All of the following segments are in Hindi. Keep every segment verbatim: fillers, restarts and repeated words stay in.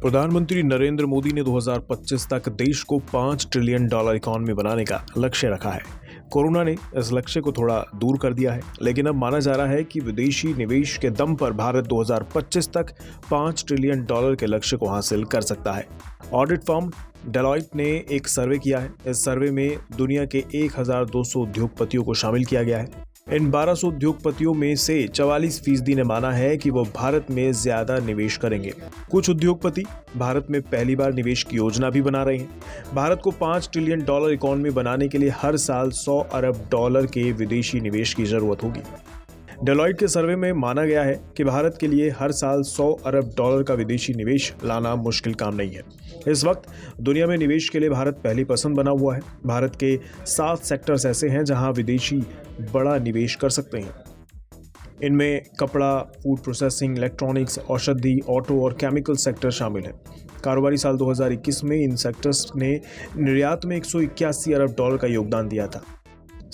प्रधानमंत्री नरेंद्र मोदी ने दो हज़ार पच्चीस तक देश को पाँच ट्रिलियन डॉलर इकोनॉमी बनाने का लक्ष्य रखा है। कोरोना ने इस लक्ष्य को थोड़ा दूर कर दिया है, लेकिन अब माना जा रहा है कि विदेशी निवेश के दम पर भारत दो हज़ार पच्चीस तक पाँच ट्रिलियन डॉलर के लक्ष्य को हासिल कर सकता है। ऑडिट फर्म डेलॉइट ने एक सर्वे किया है। इस सर्वे में दुनिया के एक हज़ार दो सौ उद्योगपतियों को शामिल किया गया है। इन बारह सौ उद्योगपतियों में से चवालीस फीसदी ने माना है कि वो भारत में ज्यादा निवेश करेंगे। कुछ उद्योगपति भारत में पहली बार निवेश की योजना भी बना रहे हैं। भारत को पाँच ट्रिलियन डॉलर इकोनॉमी बनाने के लिए हर साल सौ अरब डॉलर के विदेशी निवेश की जरूरत होगी। डेलॉइट के सर्वे में माना गया है कि भारत के लिए हर साल सौ अरब डॉलर का विदेशी निवेश लाना मुश्किल काम नहीं है। इस वक्त दुनिया में निवेश के लिए भारत पहली पसंद बना हुआ है। भारत के सात सेक्टर्स ऐसे हैं जहां विदेशी बड़ा निवेश कर सकते हैं। इनमें कपड़ा, फूड प्रोसेसिंग, इलेक्ट्रॉनिक्स, औषधि, ऑटो और केमिकल सेक्टर शामिल हैं। कारोबारी साल दो हज़ार इक्कीस में इन सेक्टर्स ने निर्यात में एक सौ इक्यासी अरब डॉलर का योगदान दिया था।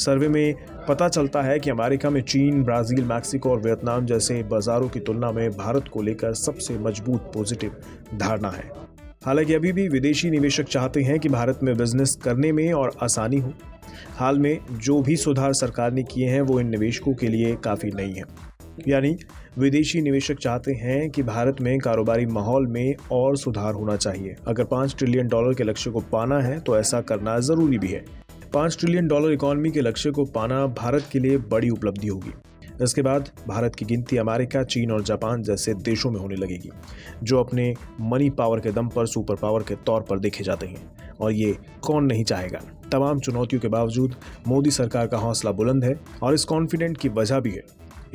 सर्वे में पता चलता है कि अमेरिका में चीन, ब्राज़ील, मैक्सिको और वियतनाम जैसे बाज़ारों की तुलना में भारत को लेकर सबसे मजबूत पॉजिटिव धारणा है। हालांकि अभी भी विदेशी निवेशक चाहते हैं कि भारत में बिजनेस करने में और आसानी हो। हाल में जो भी सुधार सरकार ने किए हैं वो इन निवेशकों के लिए काफ़ी नहीं है। यानी विदेशी निवेशक चाहते हैं कि भारत में कारोबारी माहौल में और सुधार होना चाहिए। अगर पाँच ट्रिलियन डॉलर के लक्ष्य को पाना है तो ऐसा करना ज़रूरी भी है। पाँच ट्रिलियन डॉलर इकोनॉमी के लक्ष्य को पाना भारत के लिए बड़ी उपलब्धि होगी। इसके बाद भारत की गिनती अमेरिका, चीन और जापान जैसे देशों में होने लगेगी, जो अपने मनी पावर के दम पर सुपर पावर के तौर पर देखे जाते हैं, और ये कौन नहीं चाहेगा। तमाम चुनौतियों के बावजूद मोदी सरकार का हौसला बुलंद है, और इस कॉन्फिडेंट की वजह भी है।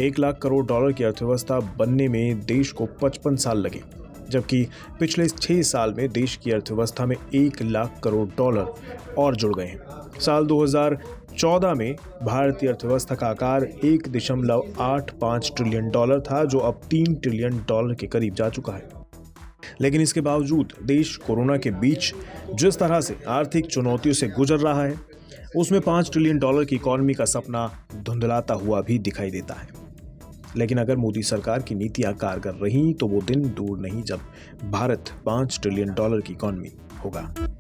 एक लाख करोड़ डॉलर की अर्थव्यवस्था बनने में देश को पचपन साल लगे, जबकि पिछले छः साल में देश की अर्थव्यवस्था में एक लाख करोड़ डॉलर और जुड़ गए हैं। साल दो हज़ार चौदह में भारतीय अर्थव्यवस्था का आकार एक दशमलव आठ पाँच ट्रिलियन डॉलर था, जो अब तीन ट्रिलियन डॉलर के करीब जा चुका है। लेकिन इसके बावजूद देश कोरोना के बीच जिस तरह से आर्थिक चुनौतियों से गुजर रहा है, उसमें पाँच ट्रिलियन डॉलर की इकॉनमी का सपना धुंधलाता हुआ भी दिखाई देता है। लेकिन अगर मोदी सरकार की नीतियां कारगर रहीं तो वो दिन दूर नहीं जब भारत पाँच ट्रिलियन डॉलर की इकॉनमी होगा।